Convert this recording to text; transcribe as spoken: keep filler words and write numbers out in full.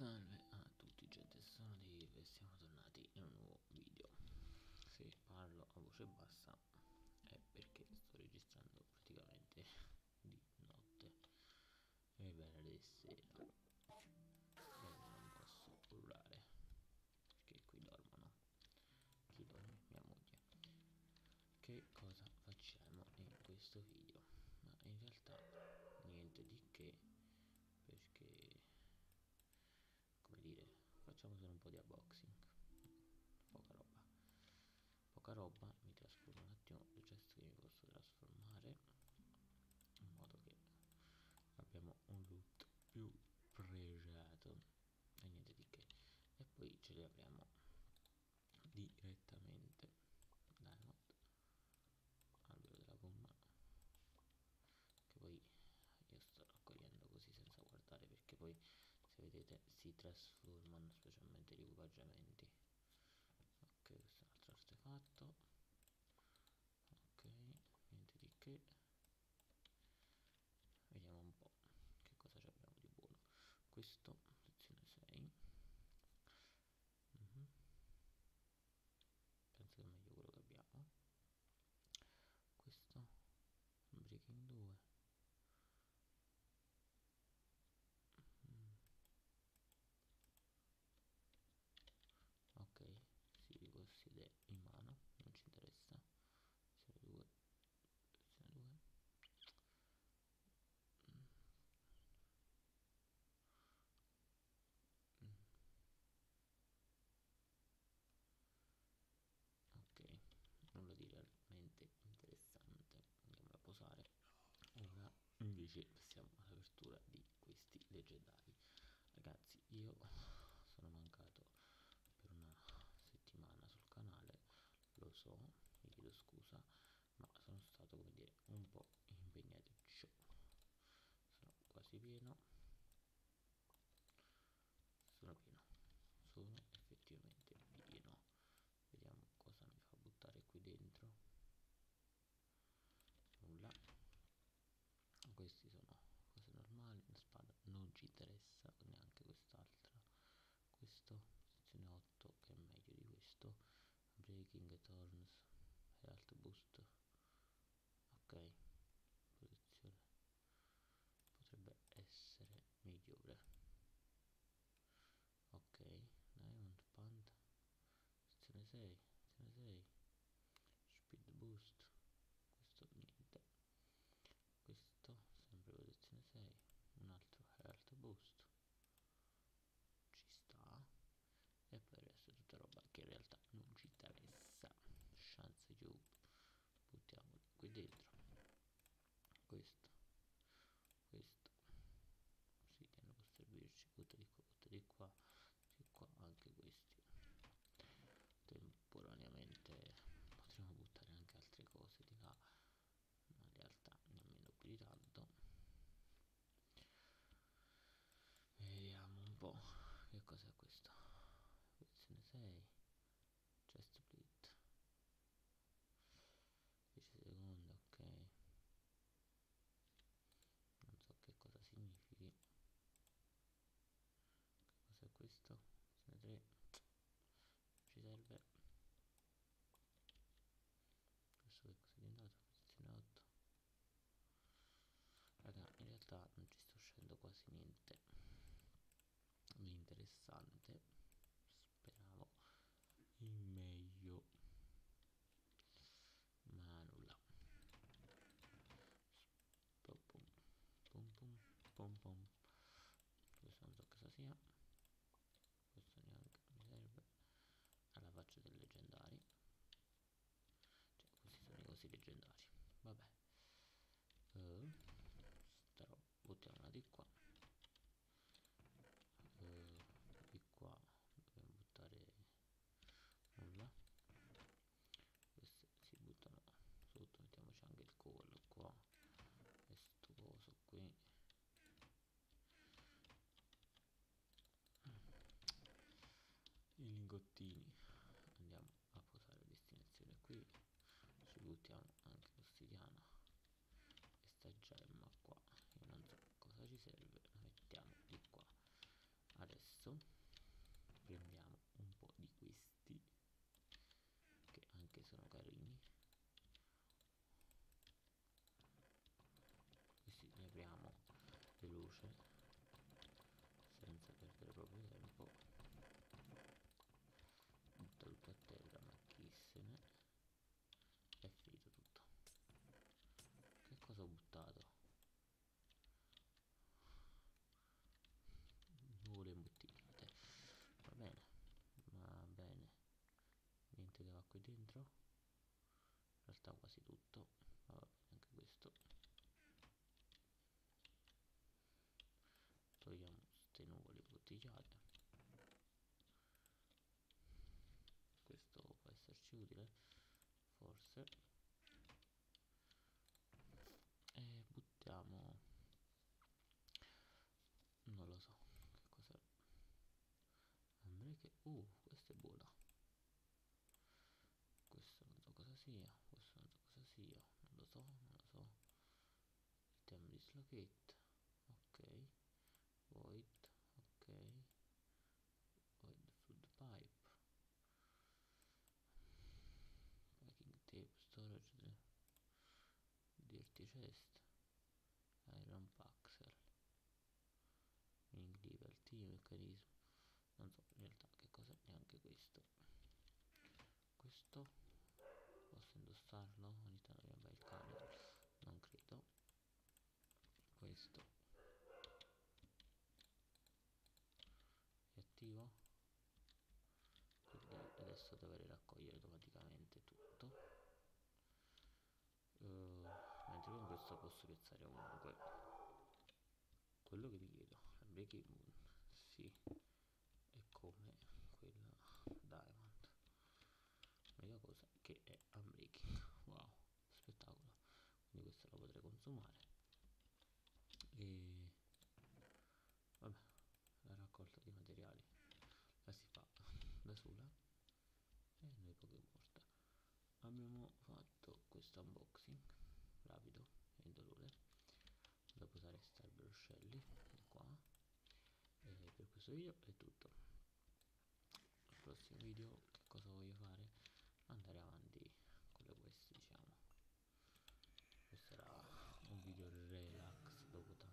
Salve a tutti gente salive, siamo tornati in un nuovo video. Se parlo a voce bassa è perché sto registrando praticamente di notte e venerdì sera e non posso urlare perché qui dormono. Chi dorme? Mia moglie. Che cosa facciamo in questo video? Ma in realtà niente di che, perché come dire, facciamo solo un po' di unboxing, poca roba poca roba mi trasformo un attimo nel gesto che mi posso trasformare, in modo che abbiamo un loot più pregiato e niente di che, e poi ce li apriamo direttamente. Diamond, albero della gomma, che poi io sto raccogliendo così senza guardare, perché poi se vedete si trasformano specialmente gli equipaggiamenti. Ok, questo è un altro artefatto. Ok, niente di che, vediamo un po' che cosa abbiamo di buono. Questo, sezione sei, mm-hmm. penso che è meglio quello che abbiamo. Questo breaking due, ok, si ripossede in mano, non ci interessa. Sezione due sezione due, mm. Mm. ok, nulla di realmente interessante, andiamo a posare. Ora invece passiamo all'apertura di questi leggendari. Ragazzi, io sono mancato per una settimana sul canale, lo so, vi chiedo scusa, ma sono stato, come dire, un po' impegnato. Sono quasi pieno, sono pieno, sono effettivamente pieno. Vediamo cosa mi fa buttare qui dentro. Nulla, questi sono cose normali, una spada non ci interessa, neanche quest'altra. Questo otto, che è meglio di questo. Breaking Thorns e Alt Boost. Ok, protezione potrebbe essere migliore. Ok, Diamond Panda, sezione sei, sezione sei, Speed Boost, questo niente, questo sempre protezione sei, un altro Alt Boost, ci sta. E poi il resto è tutta roba che in realtà non ci interessa. Chance cube, buttiamolo qui dentro. Questo, questo sì, che non può servirci. Butta di qua, butta di qua, di qua, anche questi. Temporaneamente potremmo buttare anche altre cose di là, ma in realtà nemmeno più di tanto. Vediamo un po' che cos'è questo. Sezione sei, chest split, dieci secondi, ok, non so che cosa significhi. Che cos'è questo? Sezione tre, ci serve. Questo che cosa è diventato? Sezione otto. Raga, in realtà non ci sta uscendo quasi niente di interessante. Speravo il meglio, ma nulla. Pum pum pum pum pum. Questo non so cosa sia, questo neanche mi serve, alla faccia dei leggendari. Cioè, questi sono i cosi leggendari, vabbè. uh, starò, buttiamola di qua, uh, di qua dobbiamo buttare nulla. Queste si buttano sotto, mettiamoci anche il collo qua, questo coso qui. I lingottini andiamo a posare a destinazione qui, ci buttiamo anche lo dentro, in realtà quasi tutto, vabbè, anche questo, togliamo queste nuvole bottigliate, questo può esserci utile forse, e buttiamo, non lo so che cos'è, andrei che uh questa è buona, questo non so cosa sia, questo non so cosa sia, non lo so, non lo so, mettiamo dislocate, ok, void, ok, void flood pipe, packing tape, storage, dirty chest, iron paxel, link liberty, meccanismo, non so in realtà che cosa è anche questo. Questo posso indossarlo? Ogni tanto mi va il cane, non credo. Questo è attivo, quindi adesso dovrei raccogliere automaticamente tutto, uh, mentre con questo posso piazzare ovunque. Quello che mi chiedo è Breaking Moon, sì, è come quella Diamond, l'unica cosa che è unbreaking, wow, spettacolo, quindi questo lo potrei consumare e vabbè, la raccolta di materiali la si fa da sola e noi poche morte. Abbiamo fatto questo unboxing rapido e indolore, dopo usare star bruscelli qua, e per questo video è tutto. Al prossimo video che cosa voglio fare? Andare avanti con le quest, diciamo. Questo era un video relax dopo tanto.